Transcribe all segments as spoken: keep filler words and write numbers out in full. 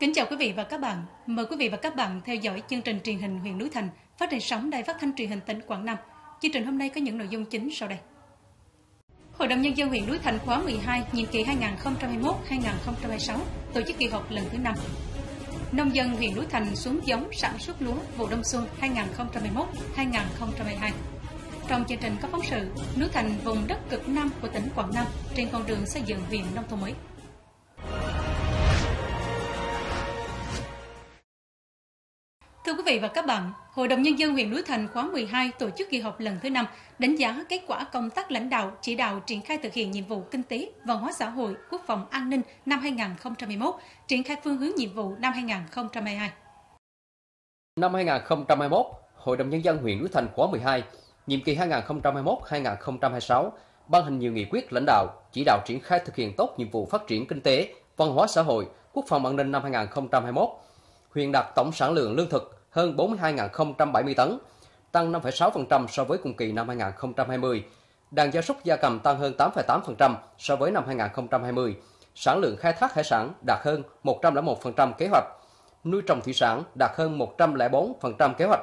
Kính chào quý vị và các bạn. Mời quý vị và các bạn theo dõi chương trình truyền hình huyện Núi Thành phát trên sóng Đài Phát thanh Truyền hình tỉnh Quảng Nam. Chương trình hôm nay có những nội dung chính sau đây. Hội đồng nhân dân huyện Núi Thành khóa mười hai, nhiệm kỳ hai nghìn không trăm hai mươi mốt đến hai nghìn không trăm hai mươi sáu, tổ chức kỳ họp lần thứ năm. Nông dân huyện Núi Thành xuống giống sản xuất lúa vụ đông xuân hai nghìn không trăm hai mươi mốt đến hai nghìn không trăm hai mươi hai. Trong chương trình có phóng sự Núi Thành vùng đất cực Nam của tỉnh Quảng Nam trên con đường xây dựng huyện nông thôn mới. Thưa quý vị và các bạn, Hội đồng Nhân dân huyện Núi Thành khóa mười hai tổ chức kỳ họp lần thứ năm đánh giá kết quả công tác lãnh đạo, chỉ đạo triển khai thực hiện nhiệm vụ kinh tế, văn hóa xã hội, quốc phòng an ninh năm hai nghìn không trăm hai mươi mốt, triển khai phương hướng nhiệm vụ năm hai nghìn không trăm hai mươi hai. Năm hai nghìn không trăm hai mươi mốt, Hội đồng Nhân dân huyện Núi Thành khóa mười hai, nhiệm kỳ hai nghìn không trăm hai mươi mốt đến hai nghìn không trăm hai mươi sáu, ban hành nhiều nghị quyết lãnh đạo, chỉ đạo triển khai thực hiện tốt nhiệm vụ phát triển kinh tế, văn hóa xã hội, quốc phòng an ninh năm hai nghìn không trăm hai mươi mốt. Huyện đạt tổng sản lượng lương thực hơn bốn mươi hai nghìn không trăm bảy mươi tấn, tăng năm phẩy sáu phần trăm so với cùng kỳ năm hai nghìn không trăm hai mươi. Đàn gia súc gia cầm tăng hơn tám phẩy tám phần trăm so với năm hai nghìn không trăm hai mươi. Sản lượng khai thác hải sản đạt hơn một trăm lẻ một phần trăm kế hoạch. Nuôi trồng thủy sản đạt hơn một trăm lẻ bốn phần trăm kế hoạch.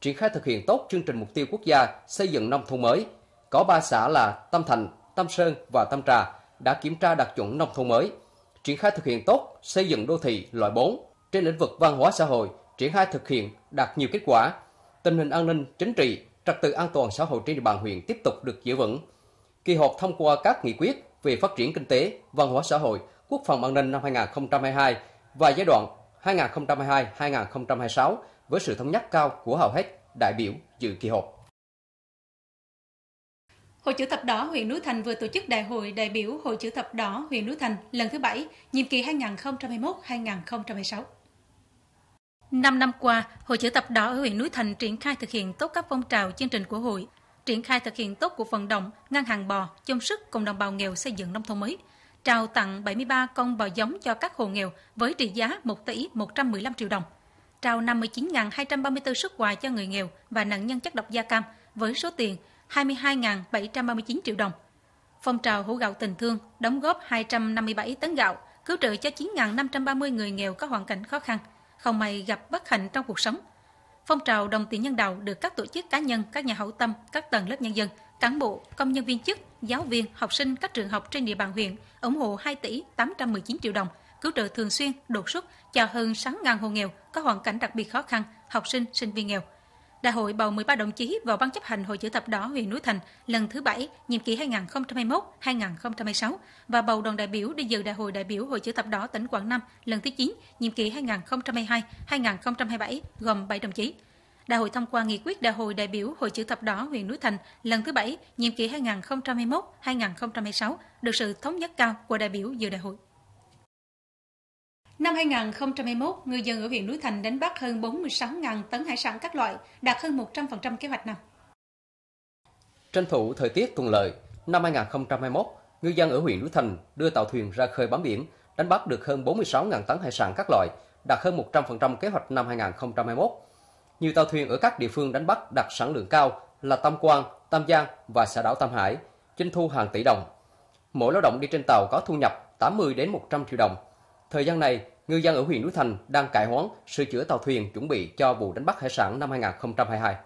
Triển khai thực hiện tốt chương trình mục tiêu quốc gia xây dựng nông thôn mới. Có ba xã là Tam Thành, Tam Sơn và Tam Trà đã kiểm tra đạt chuẩn nông thôn mới. Triển khai thực hiện tốt xây dựng đô thị loại bốn. Trên lĩnh vực văn hóa xã hội, triển khai thực hiện đạt nhiều kết quả. Tình hình an ninh, chính trị, trật tự an toàn xã hội trên địa bàn huyện tiếp tục được giữ vững. Kỳ họp thông qua các nghị quyết về phát triển kinh tế, văn hóa xã hội, quốc phòng an ninh năm hai nghìn không trăm hai mươi hai và giai đoạn hai nghìn không trăm hai mươi hai đến hai nghìn không trăm hai mươi sáu với sự thống nhất cao của hầu hết đại biểu dự kỳ họp. Hội Chữ Thập Đỏ huyện Núi Thành vừa tổ chức đại hội đại biểu Hội Chữ Thập Đỏ huyện Núi Thành lần thứ bảy, nhiệm kỳ hai nghìn không trăm hai mươi mốt đến hai nghìn không trăm hai mươi sáu. Năm năm qua, Hội Chữ Thập Đỏ ở huyện Núi Thành triển khai thực hiện tốt các phong trào chương trình của hội, triển khai thực hiện tốt cuộc vận động ngăn hàng bò, chung sức cùng đồng bào nghèo xây dựng nông thôn mới, trao tặng bảy mươi ba con bò giống cho các hộ nghèo với trị giá một tỷ một trăm mười lăm triệu đồng, trao năm mươi chín nghìn hai trăm ba mươi tư suất quà cho người nghèo và nạn nhân chất độc da cam với số tiền hai mươi hai nghìn bảy trăm ba mươi chín triệu đồng. Phong trào hũ gạo tình thương đóng góp hai trăm năm mươi bảy tấn gạo, cứu trợ cho chín nghìn năm trăm ba mươi người nghèo có hoàn cảnh khó khăn, không may gặp bất hạnh trong cuộc sống. Phong trào đồng tiền nhân đạo được các tổ chức cá nhân, các nhà hảo tâm, các tầng lớp nhân dân, cán bộ, công nhân viên chức, giáo viên, học sinh các trường học trên địa bàn huyện ủng hộ hai tỷ tám trăm mười chín triệu đồng, cứu trợ thường xuyên, đột xuất cho hơn sáu nghìn hộ nghèo có hoàn cảnh đặc biệt khó khăn, học sinh, sinh viên nghèo. Đại hội bầu mười ba đồng chí vào Ban chấp hành Hội Chữ Thập Đỏ huyện Núi Thành lần thứ bảy, nhiệm kỳ hai nghìn không trăm hai mươi mốt đến hai nghìn không trăm hai mươi sáu và bầu đoàn đại biểu đi dự Đại hội đại biểu Hội Chữ Thập Đỏ tỉnh Quảng Nam lần thứ chín, nhiệm kỳ hai nghìn không trăm hai mươi hai đến hai nghìn không trăm hai mươi bảy gồm bảy đồng chí. Đại hội thông qua nghị quyết Đại hội đại biểu Hội Chữ Thập Đỏ huyện Núi Thành lần thứ bảy, nhiệm kỳ hai nghìn không trăm hai mươi mốt đến hai nghìn không trăm hai mươi sáu được sự thống nhất cao của đại biểu dự đại hội. Năm hai nghìn không trăm hai mươi mốt, người dân ở huyện Núi Thành đánh bắt hơn bốn mươi sáu nghìn tấn hải sản các loại, đạt hơn một trăm phần trăm kế hoạch năm. Tranh thủ thời tiết thuận lợi, năm hai nghìn không trăm hai mươi mốt, ngư dân ở huyện Núi Thành đưa tàu thuyền ra khơi bám biển, đánh bắt được hơn bốn mươi sáu nghìn tấn hải sản các loại, đạt hơn một trăm phần trăm kế hoạch năm hai nghìn không trăm hai mươi mốt. Nhiều tàu thuyền ở các địa phương đánh bắt đạt sản lượng cao là Tam Quan, Tam Giang và xã đảo Tam Hải, doanh thu hàng tỷ đồng. Mỗi lao động đi trên tàu có thu nhập tám mươi đến một trăm triệu đồng. Thời gian này, ngư dân ở huyện Núi Thành đang cải hoán, sửa chữa tàu thuyền chuẩn bị cho vụ đánh bắt hải sản năm hai nghìn không trăm hai mươi hai.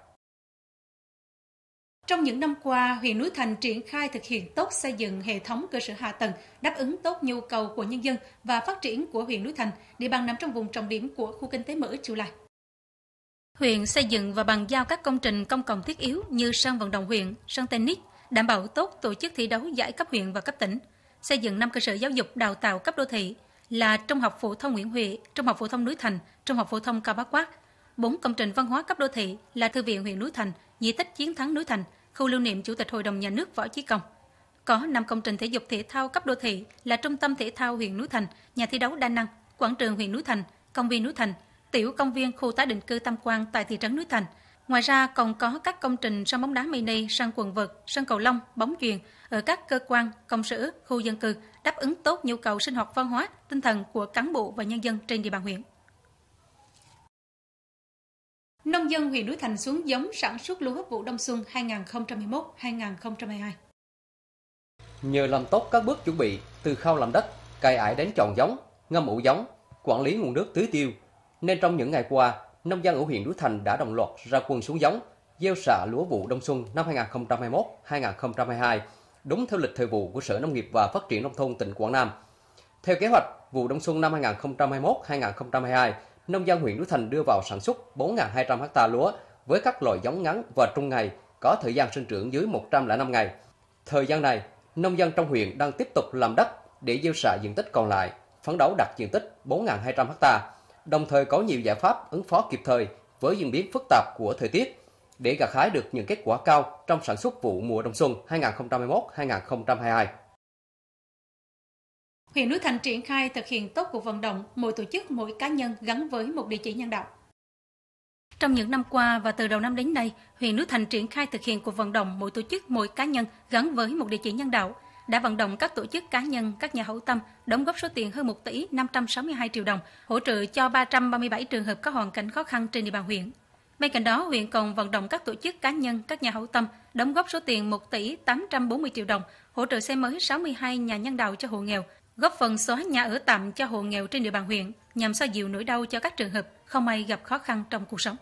Trong những năm qua, huyện Núi Thành triển khai thực hiện tốt xây dựng hệ thống cơ sở hạ tầng, đáp ứng tốt nhu cầu của nhân dân và phát triển của huyện Núi Thành, địa bàn nằm trong vùng trọng điểm của khu kinh tế mở Chu Lai. Huyện xây dựng và bàn giao các công trình công cộng thiết yếu như sân vận động huyện, sân tennis, đảm bảo tốt tổ chức thi đấu giải cấp huyện và cấp tỉnh, xây dựng năm cơ sở giáo dục đào tạo cấp đô thị, là Trung học phổ thông Nguyễn Huệ, Trung học phổ thông Núi Thành, Trung học phổ thông Cao Bá Quát, bốn công trình văn hóa cấp đô thị là Thư viện huyện Núi Thành, di tích chiến thắng Núi Thành, khu lưu niệm Chủ tịch Hội đồng Nhà nước Võ Chí Công. Có năm công trình thể dục thể thao cấp đô thị là Trung tâm thể thao huyện Núi Thành, nhà thi đấu đa năng, quảng trường huyện Núi Thành, công viên Núi Thành, tiểu công viên khu tái định cư Tam Quan tại thị trấn Núi Thành. Ngoài ra còn có các công trình sân bóng đá mini, sân quần vợt, sân cầu lông, bóng chuyền ở các cơ quan, công sở, khu dân cư đáp ứng tốt nhu cầu sinh hoạt văn hóa, tinh thần của cán bộ và nhân dân trên địa bàn huyện. Nông dân huyện Núi Thành xuống giống sản xuất lúa vụ đông xuân hai nghìn không trăm hai mươi mốt đến hai nghìn không trăm hai mươi hai. Nhờ làm tốt các bước chuẩn bị từ khâu làm đất, cày ải đến chọn giống, ngâm ủ giống, quản lý nguồn nước tưới tiêu, nên trong những ngày qua, nông dân ở huyện Núi Thành đã đồng loạt ra quân xuống giống, gieo xạ lúa vụ đông xuân năm hai nghìn không trăm hai mươi mốt hai nghìn không trăm hai mươi hai, đúng theo lịch thời vụ của Sở Nông nghiệp và Phát triển Nông thôn tỉnh Quảng Nam. Theo kế hoạch, vụ đông xuân năm hai nghìn không trăm hai mươi mốt hai nghìn không trăm hai mươi hai, nông dân huyện Núi Thành đưa vào sản xuất bốn nghìn hai trăm ha lúa với các loại giống ngắn và trung ngày có thời gian sinh trưởng dưới một trăm lẻ năm ngày. Thời gian này, nông dân trong huyện đang tiếp tục làm đất để gieo xạ diện tích còn lại, phấn đấu đạt diện tích bốn nghìn hai trăm ha, đồng thời có nhiều giải pháp ứng phó kịp thời với diễn biến phức tạp của thời tiết để gặt hái được những kết quả cao trong sản xuất vụ mùa đông xuân hai nghìn không trăm hai mươi mốt hai nghìn không trăm hai mươi hai. Huyện Núi Thành triển khai thực hiện tốt cuộc vận động mỗi tổ chức, mỗi cá nhân gắn với một địa chỉ nhân đạo. Trong những năm qua và từ đầu năm đến nay, huyện Núi Thành triển khai thực hiện cuộc vận động mỗi tổ chức, mỗi cá nhân gắn với một địa chỉ nhân đạo, đã vận động các tổ chức cá nhân, các nhà hảo tâm đóng góp số tiền hơn một tỷ năm trăm sáu mươi hai triệu đồng hỗ trợ cho ba trăm ba mươi bảy trường hợp có hoàn cảnh khó khăn trên địa bàn huyện. Bên cạnh đó, huyện còn vận động các tổ chức cá nhân, các nhà hảo tâm đóng góp số tiền một tỷ tám trăm bốn mươi triệu đồng hỗ trợ xây mới sáu mươi hai nhà nhân đạo cho hộ nghèo, góp phần xóa nhà ở tạm cho hộ nghèo trên địa bàn huyện nhằm xoa dịu nỗi đau cho các trường hợp không may gặp khó khăn trong cuộc sống.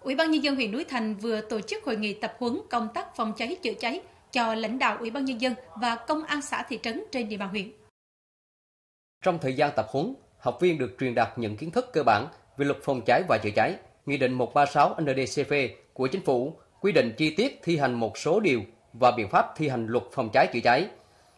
Ủy ban Nhân dân huyện Núi Thành vừa tổ chức hội nghị tập huấn công tác phòng cháy chữa cháy cho lãnh đạo Ủy ban Nhân dân và công an xã thị trấn trên địa bàn huyện. Trong thời gian tập huấn, học viên được truyền đạt những kiến thức cơ bản về luật phòng cháy và chữa cháy, Nghị định một trăm ba mươi sáu N D C P của Chính phủ quy định chi tiết thi hành một số điều và biện pháp thi hành luật phòng cháy chữa cháy.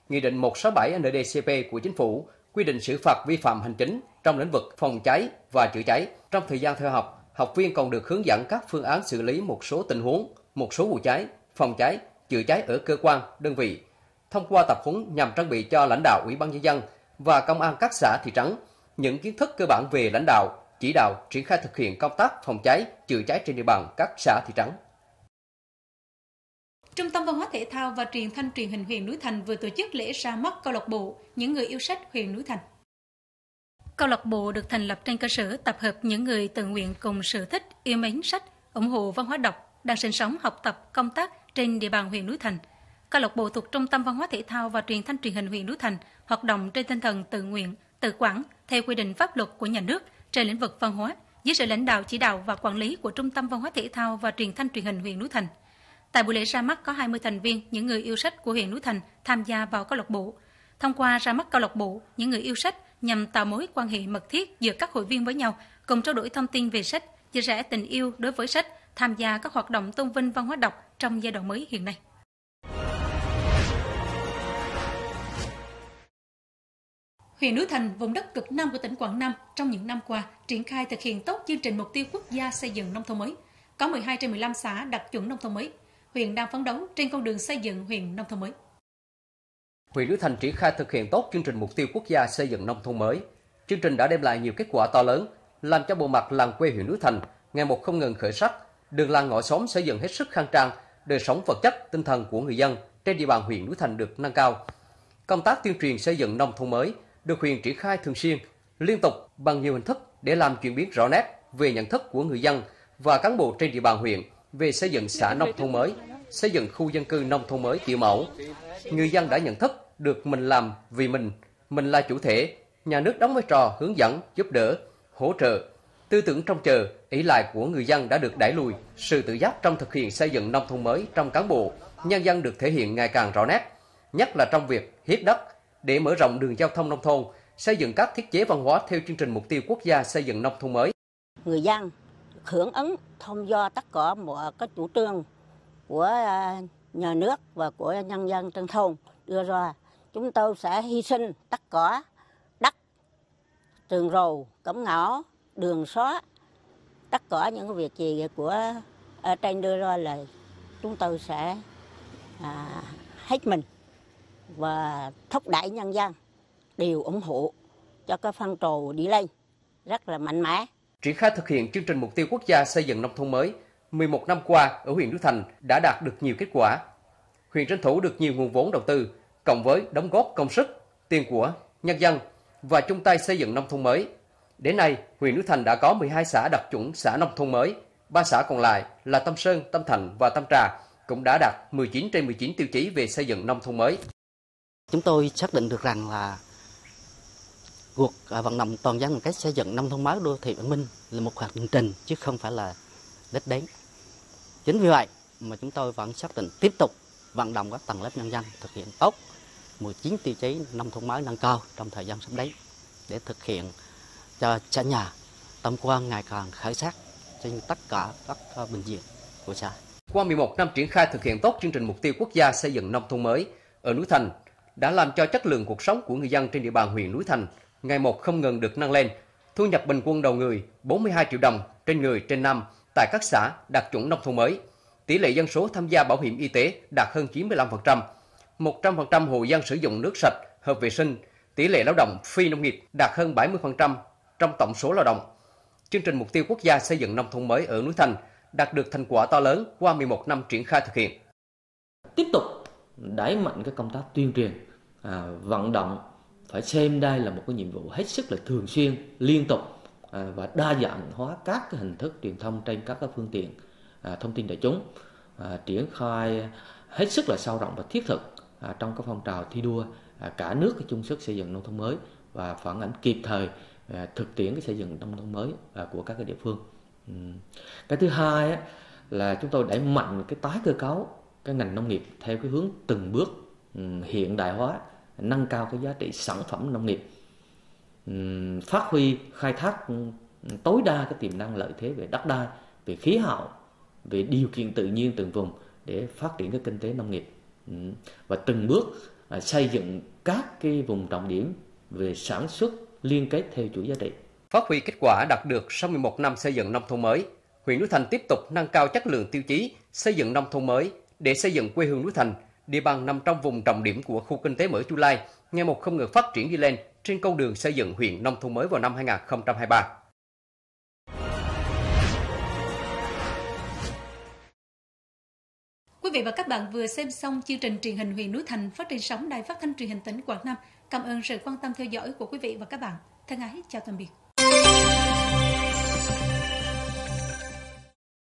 Nghị định một trăm sáu mươi bảy N D C P của Chính phủ quy định xử phạt vi phạm hành chính trong lĩnh vực phòng cháy và chữa cháy. Trong thời gian theo học, học viên còn được hướng dẫn các phương án xử lý một số tình huống, một số vụ cháy, phòng cháy, chữa cháy ở cơ quan, đơn vị. Thông qua tập huấn nhằm trang bị cho lãnh đạo Ủy ban Nhân dân và công an các xã thị trấn những kiến thức cơ bản về lãnh đạo, chỉ đạo, triển khai thực hiện công tác phòng cháy, chữa cháy trên địa bàn các xã thị trấn. Trung tâm Văn hóa Thể thao và Truyền thanh Truyền hình huyện Núi Thành vừa tổ chức lễ ra mắt câu lạc bộ Những người yêu sách huyện Núi Thành. Câu lạc bộ được thành lập trên cơ sở tập hợp những người tự nguyện cùng sở thích, yêu mến sách, ủng hộ văn hóa đọc, đang sinh sống, học tập, công tác trên địa bàn huyện Núi Thành. Câu lạc bộ thuộc Trung tâm Văn hóa Thể thao và Truyền thanh Truyền hình huyện Núi Thành hoạt động trên tinh thần tự nguyện, tự quản theo quy định pháp luật của nhà nước trên lĩnh vực văn hóa, dưới sự lãnh đạo, chỉ đạo và quản lý của Trung tâm Văn hóa Thể thao và Truyền thanh Truyền hình huyện Núi Thành. Tại buổi lễ ra mắt có hai mươi thành viên những người yêu sách của huyện Núi Thành tham gia vào câu lạc bộ. Thông qua ra mắt câu lạc bộ những người yêu sách nhằm tạo mối quan hệ mật thiết giữa các hội viên với nhau, cùng trao đổi thông tin về sách, chia sẻ tình yêu đối với sách, tham gia các hoạt động tôn vinh văn hóa đọc trong giai đoạn mới hiện nay. Huyện Núi Thành, vùng đất cực Nam của tỉnh Quảng Nam, trong những năm qua triển khai thực hiện tốt chương trình mục tiêu quốc gia xây dựng nông thôn mới, có mười hai trên mười lăm xã đạt chuẩn nông thôn mới. Huyện đang phấn đấu trên con đường xây dựng huyện nông thôn mới. Huyện Núi Thành triển khai thực hiện tốt chương trình mục tiêu quốc gia xây dựng nông thôn mới. Chương trình đã đem lại nhiều kết quả to lớn, làm cho bộ mặt làng quê huyện Núi Thành ngày một không ngừng khởi sắc, đường làng ngõ xóm xây dựng hết sức khang trang, đời sống vật chất, tinh thần của người dân trên địa bàn huyện Núi Thành được nâng cao. Công tác tuyên truyền xây dựng nông thôn mới được huyện triển khai thường xuyên, liên tục bằng nhiều hình thức để làm chuyển biến rõ nét về nhận thức của người dân và cán bộ trên địa bàn huyện về xây dựng xã nông thôn mới, xây dựng khu dân cư nông thôn mới kiểu mẫu. Người dân đã nhận thức được mình làm vì mình, mình là chủ thể, nhà nước đóng vai trò hướng dẫn, giúp đỡ, hỗ trợ. Tư tưởng trông chờ, ỷ lại của người dân đã được đẩy lùi, sự tự giác trong thực hiện xây dựng nông thôn mới trong cán bộ, nhân dân được thể hiện ngày càng rõ nét, nhất là trong việc hiến đất để mở rộng đường giao thông nông thôn, xây dựng các thiết chế văn hóa theo chương trình mục tiêu quốc gia xây dựng nông thôn mới. Người dân hưởng ứng thông do tất cả mọi các chủ trương của nhà nước và của nhân dân trong thôn đưa ra. Chúng tôi sẽ hy sinh tất cả đất, trường rầu, cổng ngõ, đường xá, tất cả những việc gì của ở trên đưa ra là chúng tôi sẽ à, hết mình và thúc đẩy nhân dân đều ủng hộ cho cái phong trào đi lên rất là mạnh mẽ. Triển khai thực hiện chương trình mục tiêu quốc gia xây dựng nông thôn mới, mười một năm qua ở huyện Núi Thành đã đạt được nhiều kết quả. Huyện tranh thủ được nhiều nguồn vốn đầu tư, cộng với đóng góp công sức, tiền của nhân dân và chung tay xây dựng nông thôn mới. Đến nay, huyện Núi Thành đã có mười hai xã đạt chuẩn xã nông thôn mới, ba xã còn lại là Tam Sơn, Tam Thành và Tam Trà cũng đã đạt mười chín trên mười chín tiêu chí về xây dựng nông thôn mới. Chúng tôi xác định được rằng là cuộc vận động toàn dân một cách xây dựng nông thôn mới đô thị văn minh là một hoạt trình chứ không phải là đích đến. Chính vì vậy mà chúng tôi vẫn xác định tiếp tục vận động các tầng lớp nhân dân thực hiện tốt mười chín tiêu chí nông thôn mới nâng cao trong thời gian sắp đến để thực hiện cho xã nhà Tam Quan ngày càng khởi sắc trên tất cả các bình diện của xã. Qua mười một năm triển khai thực hiện tốt chương trình mục tiêu quốc gia xây dựng nông thôn mới ở Núi Thành đã làm cho chất lượng cuộc sống của người dân trên địa bàn huyện Núi Thành ngày một không ngừng được nâng lên. Thu nhập bình quân đầu người bốn mươi hai triệu đồng trên người trên năm tại các xã đạt chuẩn nông thôn mới. Tỷ lệ dân số tham gia bảo hiểm y tế đạt hơn chín mươi lăm phần trăm. một trăm phần trăm hộ dân sử dụng nước sạch, hợp vệ sinh. Tỷ lệ lao động phi nông nghiệp đạt hơn bảy mươi phần trăm trong tổng số lao động. Chương trình mục tiêu quốc gia xây dựng nông thôn mới ở Núi Thành đạt được thành quả to lớn qua mười một năm triển khai thực hiện. Tiếp tục đẩy mạnh các công tác tuyên truyền, à, vận động phải xem đây là một cái nhiệm vụ hết sức là thường xuyên, liên tục à, và đa dạng hóa các cái hình thức truyền thông trên các cái phương tiện à, thông tin đại chúng, à, triển khai hết sức là sâu rộng và thiết thực à, trong các phong trào thi đua à, cả nước chung sức xây dựng nông thôn mới và phản ánh kịp thời à, thực tiễn cái xây dựng nông thôn mới à, của các cái địa phương. Ừ. Cái thứ hai á, là chúng tôi đẩy mạnh cái tái cơ cấu cái ngành nông nghiệp theo cái hướng từng bước hiện đại hóa, nâng cao cái giá trị sản phẩm nông nghiệp, phát huy khai thác tối đa cái tiềm năng lợi thế về đất đai, về khí hậu, về điều kiện tự nhiên từng vùng để phát triển cái kinh tế nông nghiệp và từng bước xây dựng các cái vùng trọng điểm về sản xuất liên kết theo chuỗi giá trị. Phát huy kết quả đạt được sau mười một năm xây dựng nông thôn mới, huyện Núi Thành tiếp tục nâng cao chất lượng tiêu chí xây dựng nông thôn mới để xây dựng quê hương Núi Thành, địa bàn nằm trong vùng trọng điểm của khu kinh tế mở Chu Lai, ngày một không ngừng phát triển đi lên trên con đường xây dựng huyện nông thôn mới vào năm hai nghìn không trăm hai mươi ba. Quý vị và các bạn vừa xem xong chương trình truyền hình huyện Núi Thành phát trên sóng Đài Phát thanh Truyền hình tỉnh Quảng Nam. Cảm ơn sự quan tâm theo dõi của quý vị và các bạn. Thân ái chào tạm biệt.